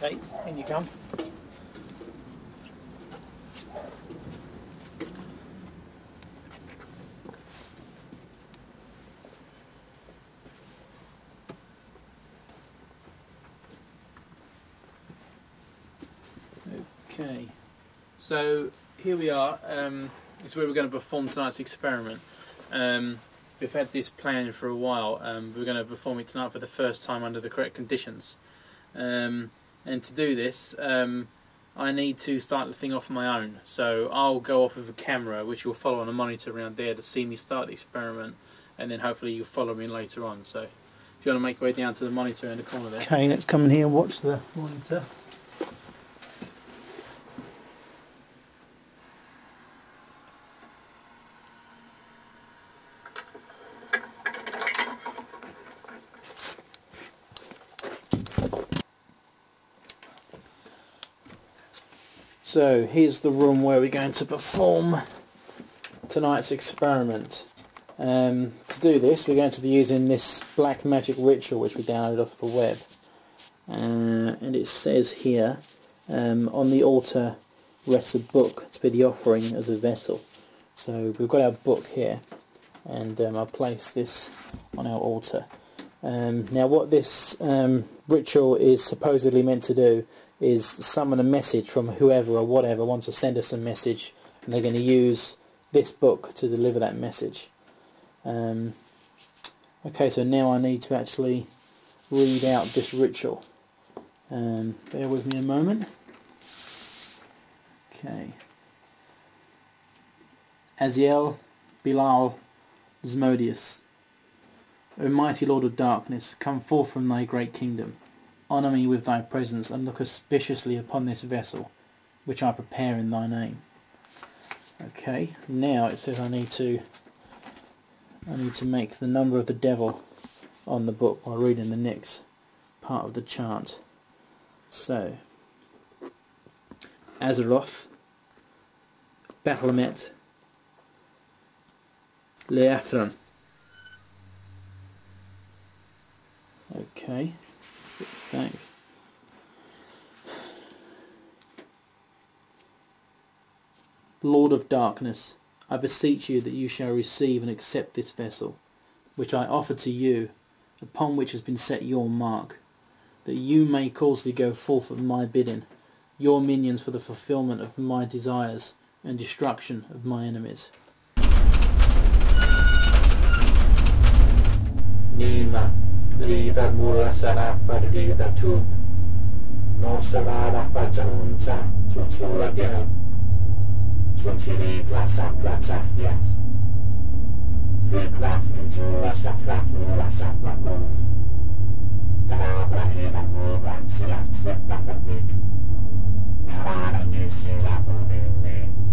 Okay, in you come. Okay, so here we are. It's where we're going to perform tonight's experiment. We've had this plan for a while. We're going to perform it tonight for the first time under the correct conditions. And to do this, I need to start the thing off on my own. So I'll go off with a camera, which you'll follow on a monitor around there to see me start the experiment, and then hopefully you'll follow me later on. So if you want to make your way down to the monitor in the corner there. Okay, let's come in here and watch the monitor. So here's the room where we're going to perform tonight's experiment. To do this, we're going to be using this black magic ritual which we downloaded off the web. And it says here, on the altar rests a book to be the offering as a vessel. So we've got our book here, and I'll place this on our altar. Now what this ritual is supposedly meant to do is summon a message from whoever or whatever wants to send us a message, and they're going to use this book to deliver that message. Okay, so now I need to actually read out this ritual. Bear with me a moment. Okay. Aziel, Bilal, Zmodius. O mighty Lord of Darkness, come forth from thy great kingdom. Honour me with thy presence, and look auspiciously upon this vessel, which I prepare in thy name. Okay, now it says I need to make the number of the devil on the book by reading the next part of the chant. So, Azeroth, Battlemet, Leathron. Okay. Back. Lord of Darkness, I beseech you that you shall receive and accept this vessel, which I offer to you, upon which has been set your mark, that you may cause to go forth at my bidding, your minions for the fulfilment of my desires and destruction of my enemies. Nima. Liiva mura sarà perdita tu, non sarà la faccia tuttora del, tutiri glassa glazzafias, friglas insula safras mura saplacos, carabra e la mura sila sefla fabric, narara nisi la volvente.